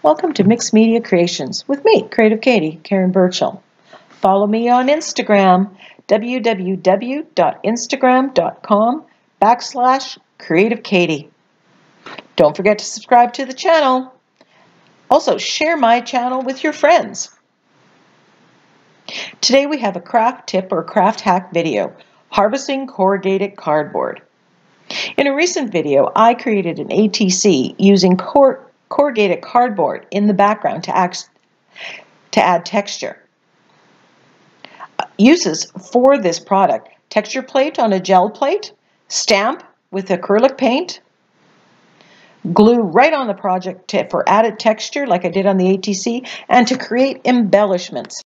Welcome to Mixed Media Creations with me, Creative Katie, Karen Burchill. Follow me on Instagram, www.instagram.com/Creative Katie. Don't forget to subscribe to the channel. Also, share my channel with your friends. Today we have a craft tip or craft hack video, harvesting corrugated cardboard. In a recent video, I created an ATC using corrugated cardboard in the background to add texture. Uses for this product: texture plate on a gel plate, stamp with acrylic paint, glue right on the project for added texture like I did on the ATC, and to create embellishments.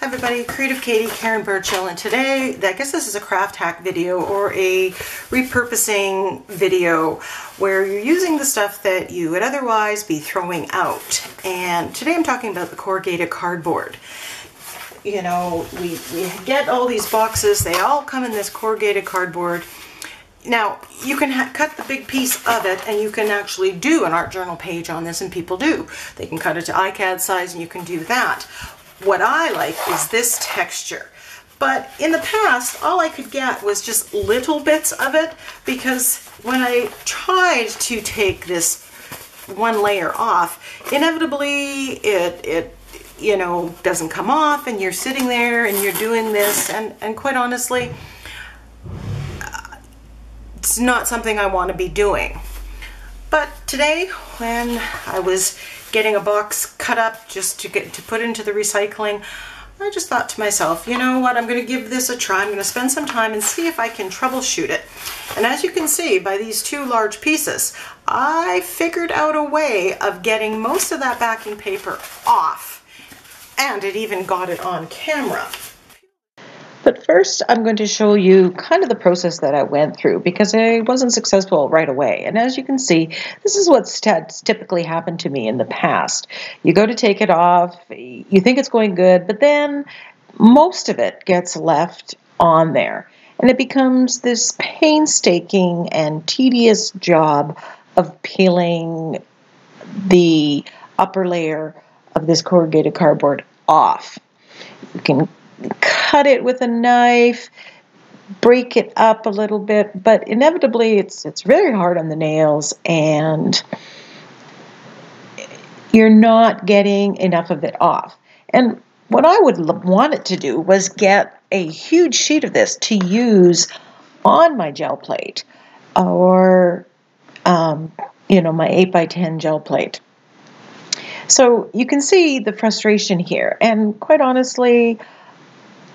Hi everybody, Creative Katie, Karen Burchill, and today I guess this is a craft hack video or a repurposing video where you're using the stuff that you would otherwise be throwing out. And today I'm talking about the corrugated cardboard. You know, we get all these boxes, they all come in this corrugated cardboard. Now, you can cut the big piece of it, and you can actually do an art journal page on this, and people do. They can cut it to ICAD size, and you can do that. What I like is this texture, but in the past all I could get was just little bits of it, because when I tried to take this one layer off, inevitably it you know, doesn't come off, and you're sitting there and you're doing this, and quite honestly it's not something I want to be doing. But today, when I was getting a box cut up just to put into the recycling, I just thought to myself, you know what, I'm going to give this a try. I'm going to spend some time and see if I can troubleshoot it. And as you can see by these two large pieces, I figured out a way of getting most of that backing paper off, and it even got it on camera. But first, I'm going to show you kind of the process that I went through, because I wasn't successful right away. And as you can see, this is what's typically happened to me in the past. You go to take it off, you think it's going good, but then most of it gets left on there. And it becomes this painstaking and tedious job of peeling the upper layer of this corrugated cardboard off. You can cut it with a knife, break it up a little bit, but inevitably it's very hard on the nails, and you're not getting enough of it off. And what I would want it to do was get a huge sheet of this to use on my gel plate, or you know, my 8x10 gel plate. So you can see the frustration here, and quite honestly,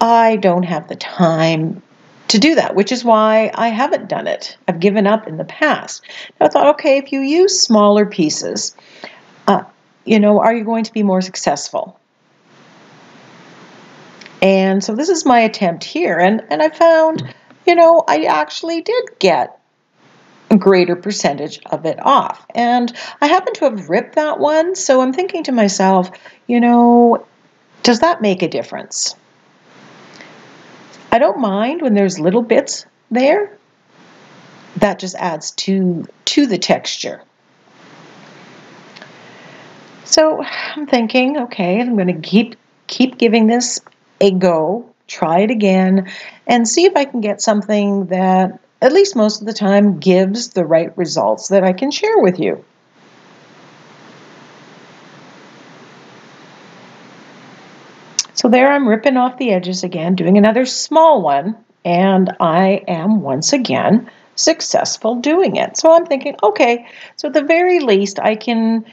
I don't have the time to do that, which is why I haven't done it. I've given up in the past. I thought, okay, if you use smaller pieces, you know, are you going to be more successful? And so this is my attempt here, and I found, you know, I actually did get a greater percentage of it off. And I happen to have ripped that one, so I'm thinking to myself, you know, does that make a difference? I don't mind when there's little bits there. That just adds to the texture. So I'm thinking, okay, I'm going to keep giving this a go, try it again, and see if I can get something that at least most of the time gives the right results that I can share with you. So there I'm ripping off the edges again, doing another small one, and I am once again successful doing it. So I'm thinking, okay, so at the very least I can,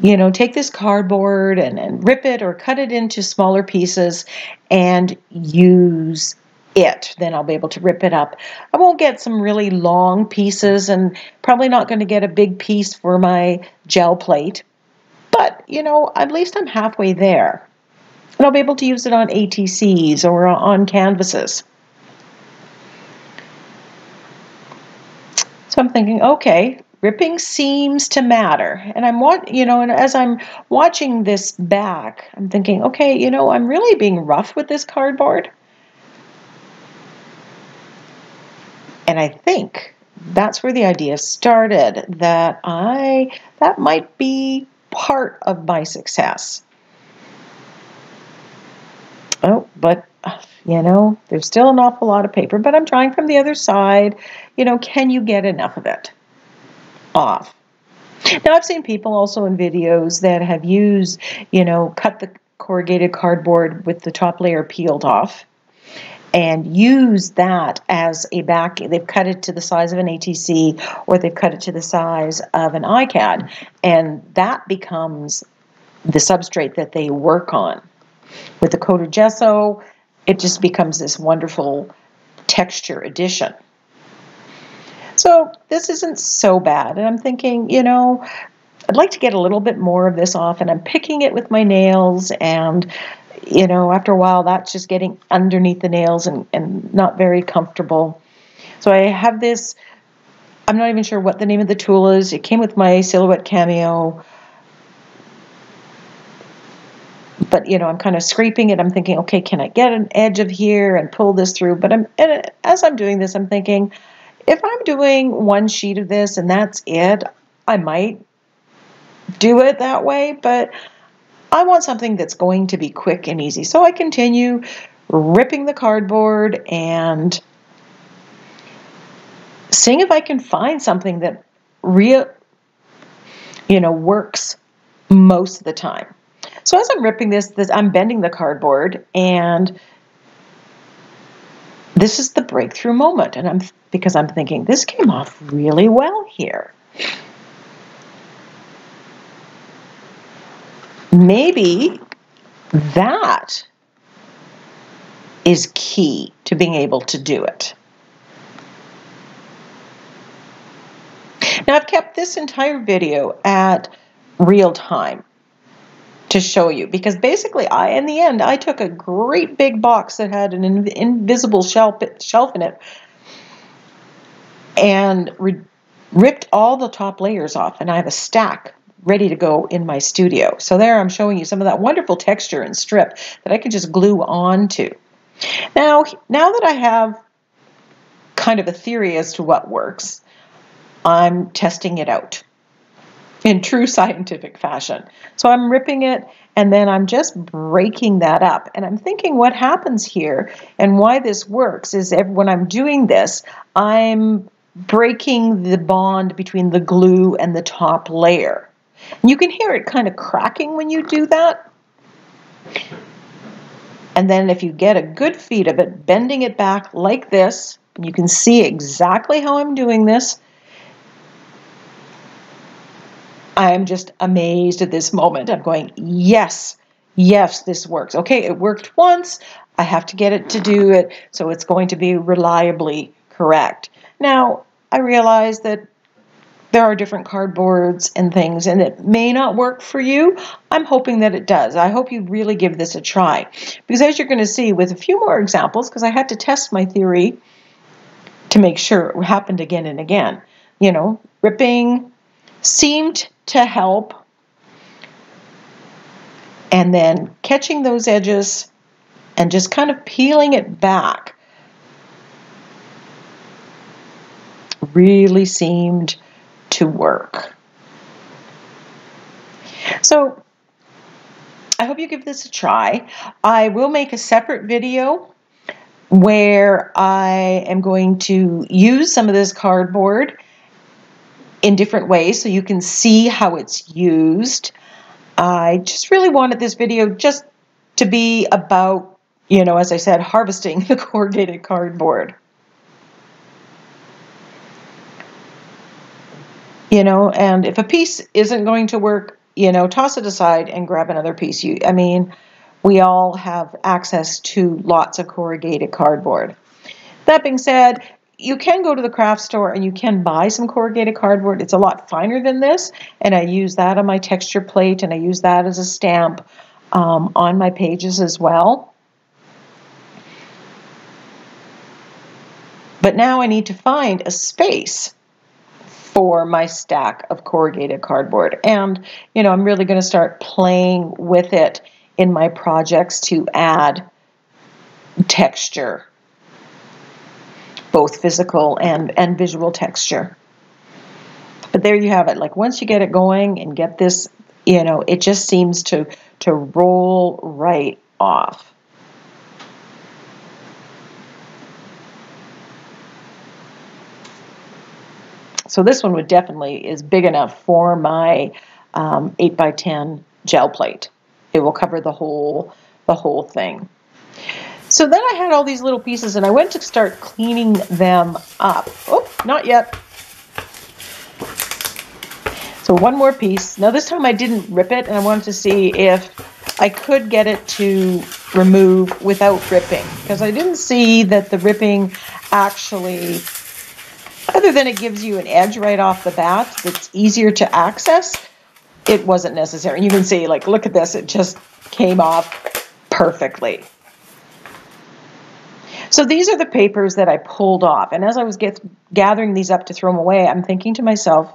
you know, take this cardboard and rip it or cut it into smaller pieces and use it. Then I'll be able to rip it up. I won't get some really long pieces, and probably not going to get a big piece for my gel plate, but you know, at least I'm halfway there, and I'll be able to use it on ATCs or on canvases. So I'm thinking, okay, ripping seems to matter, and as I'm watching this back, I'm thinking, okay, you know, I'm really being rough with this cardboard. And I think that's where the idea started, that might be part of my success. Oh, but, you know, there's still an awful lot of paper, but I'm trying from the other side. You know, can you get enough of it off? Now, I've seen people also in videos that have used, you know, cut the corrugated cardboard with the top layer peeled off and use that as a back. They've cut it to the size of an ATC, or they've cut it to the size of an ICAD, and that becomes the substrate that they work on. With the coated gesso, it just becomes this wonderful texture addition. So this isn't so bad, and I'm thinking, you know, I'd like to get a little bit more of this off, and I'm picking it with my nails, and, you know, after a while that's just getting underneath the nails and not very comfortable. So I have this, I'm not even sure what the name of the tool is. It came with my Silhouette Cameo. But, you know, I'm kind of scraping it. I'm thinking, okay, can I get an edge of here and pull this through? But as I'm doing this, I'm thinking, if I'm doing one sheet of this and that's it, I might do it that way. But I want something that's going to be quick and easy. So I continue ripping the cardboard and seeing if I can find something that works most of the time. So as I'm ripping this, I'm bending the cardboard, and this is the breakthrough moment. And because I'm thinking, this came off really well here. Maybe that is key to being able to do it. Now, I've kept this entire video at real time to show you, because basically in the end I took a great big box that had an invisible shelf in it and ripped all the top layers off, and I have a stack ready to go in my studio. So there I'm showing you some of that wonderful texture and strip that I can just glue on to. Now that I have kind of a theory as to what works, I'm testing it out in true scientific fashion. So I'm ripping it, and then I'm just breaking that up. And I'm thinking what happens here and why this works is when I'm doing this, I'm breaking the bond between the glue and the top layer. And you can hear it kind of cracking when you do that. And then if you get a good feed of it, bending it back like this, you can see exactly how I'm doing this. I'm just amazed at this moment. I'm going, yes, yes, this works. Okay, it worked once. I have to get it to do it, so it's going to be reliably correct. Now, I realize that there are different cardboards and things, and it may not work for you. I'm hoping that it does. I hope you really give this a try, because as you're going to see with a few more examples, because I had to test my theory to make sure it happened again and again. You know, ripping seemed to help, and then catching those edges and just kind of peeling it back really seemed to work. So I hope you give this a try. I will make a separate video where I am going to use some of this cardboard in different ways so you can see how it's used. I just really wanted this video just to be about, you know, as I said, harvesting the corrugated cardboard. You know, and if a piece isn't going to work, you know, toss it aside and grab another piece. I mean, we all have access to lots of corrugated cardboard. That being said, you can go to the craft store and you can buy some corrugated cardboard. It's a lot finer than this, and I use that on my texture plate, and I use that as a stamp on my pages as well. But now I need to find a space for my stack of corrugated cardboard. And, you know, I'm really going to start playing with it in my projects to add texture, both physical and visual texture. But there you have it. Like, once you get it going and get this You know, it just seems to roll right off. So this one would definitely is big enough for my 8x10 gel plate. It will cover the whole thing. So then I had all these little pieces and I went to start cleaning them up. Oh, not yet. So one more piece. Now this time I didn't rip it, and I wanted to see if I could get it to remove without ripping, because I didn't see that the ripping actually, other than it gives you an edge right off the bat that's easier to access, it wasn't necessary. And you can see, like, look at this, it just came off perfectly. So these are the papers that I pulled off. And as I was gathering these up to throw them away, I'm thinking to myself,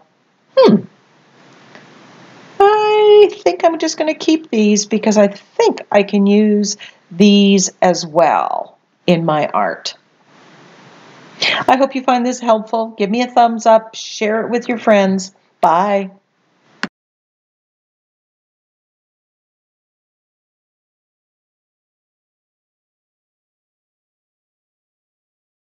I think I'm just going to keep these because I think I can use these as well in my art. I hope you find this helpful. Give me a thumbs up, share it with your friends. Bye.